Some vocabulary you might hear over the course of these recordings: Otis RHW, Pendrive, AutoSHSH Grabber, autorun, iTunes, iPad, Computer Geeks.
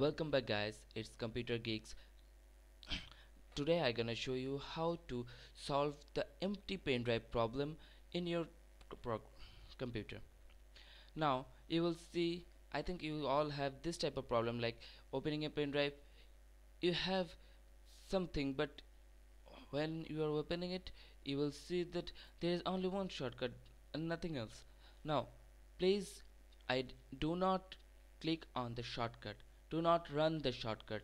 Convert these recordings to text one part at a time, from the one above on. Welcome back guys, it's Computer Geeks. Today I'm gonna show you how to solve the empty pen drive problem in your computer. Now you will see, I think you all have this type of problem, like opening a pen drive. You have something, but when you are opening it you will see that there is only one shortcut and nothing else. Now please, I do not click on the shortcut. Do not run the shortcut.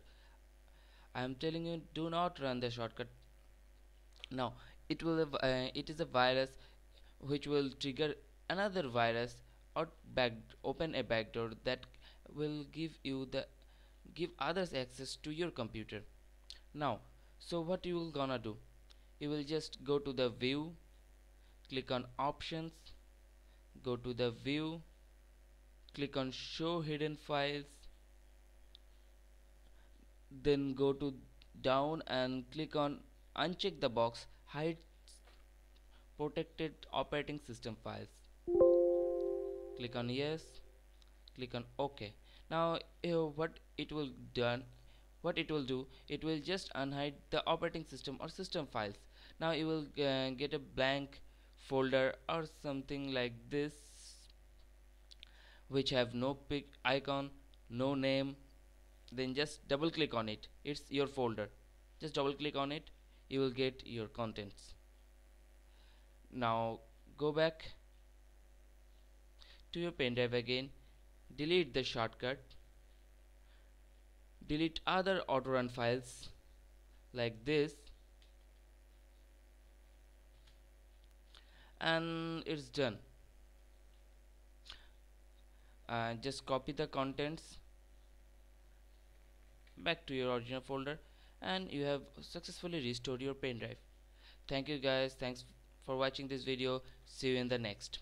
I am telling you, do not run the shortcut. Now it will it is a virus which will trigger another virus or open a backdoor that will give others access to your computer. Now so what you will gonna do, you will just go to the view, click on options, go to the view, click on show hidden files, then go to down and click on uncheck the box hide protected operating system files, click on yes, click on OK. Now what it will do, it will just unhide the operating system or system files. Now you will get a blank folder or something like this which have no icon, no name. Then just double click on it, it's your folder. Just double click on it, you will get your contents. Now go back to your pen drive again, delete the shortcut, delete other autorun files like this, and it's done. Just copy the contents back to your original folder and you have successfully restored your pen drive. Thank you guys, thanks for watching this video. See you in the next.